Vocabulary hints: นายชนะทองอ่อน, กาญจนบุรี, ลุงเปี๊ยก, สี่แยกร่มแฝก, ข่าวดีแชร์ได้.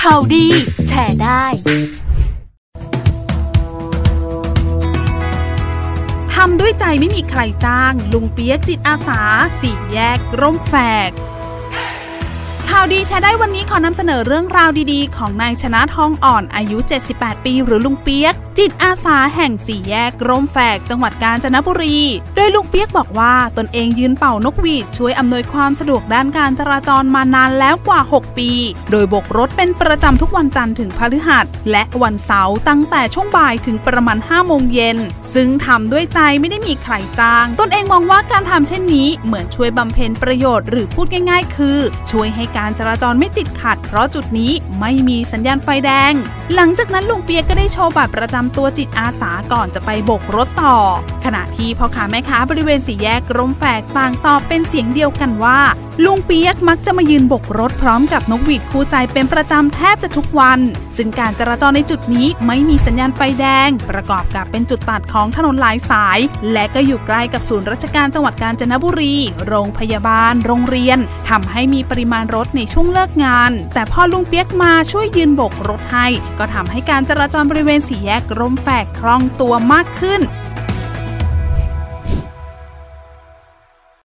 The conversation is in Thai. ข่าวดีแชร์ได้ทำด้วยใจไม่มีใครจ้างลุงเปี๊ยกจิตอาสาสี่แยกร่มแฝกข่าวดีแชร์ได้วันนี้ขอนำเสนอเรื่องราวดีๆของนายชนะทองอ่อนอายุ78ปีหรือลุงเปี๊ยกจิตอาสาแห่งสี่แยกร่มแฝกจังหวัดกาญจนบุรีโดยลุงเปี๊ยกบอกว่าตนเองยืนเป่านกหวีดช่วยอำนวยความสะดวกด้านการจราจรมานานแล้วกว่า6ปีโดยโบกรถเป็นประจำทุกวันจันทร์ถึงพฤหัสและวันเสาร์ตั้งแต่ช่วงบ่ายถึงประมาณ5โมงเย็นซึ่งทำด้วยใจไม่ได้มีใครจ้างตนเองมองว่าการทำเช่นนี้เหมือนช่วยบำเพ็ญประโยชน์หรือพูดง่ายๆคือช่วยให้การจราจรไม่ติดขัดเพราะจุดนี้ไม่มีสัญญาณไฟแดงหลังจากนั้นลุงเปียกก็ได้โชว์บัตรประจำตัวจิตอาสาก่อนจะไปโบกรถต่อขณะที่พ่อค้าแม่ค้าบริเวณสี่แยกร่มแฝกต่างตอบเป็นเสียงเดียวกันว่าลุงเปียกมักจะมายืนโบกรถพร้อมกับนกหวีดคู่ใจเป็นประจำแทบจะทุกวันซึ่งการจราจรในจุดนี้ไม่มีสัญญาณไฟแดงประกอบกับเป็นจุดตัดของถนนหลายสายและก็อยู่ใกล้กับศูนย์ราชการจังหวัดกาญจนบุรีโรงพยาบาลโรงเรียนทำให้มีปริมาณรถในช่วงเลิกงานแต่พอลุงเปียกมาช่วยยืนโบกรถให้ก็ทำให้การจราจรบริเวณสี่แยกร่มแฝกคล่องตัวมากขึ้น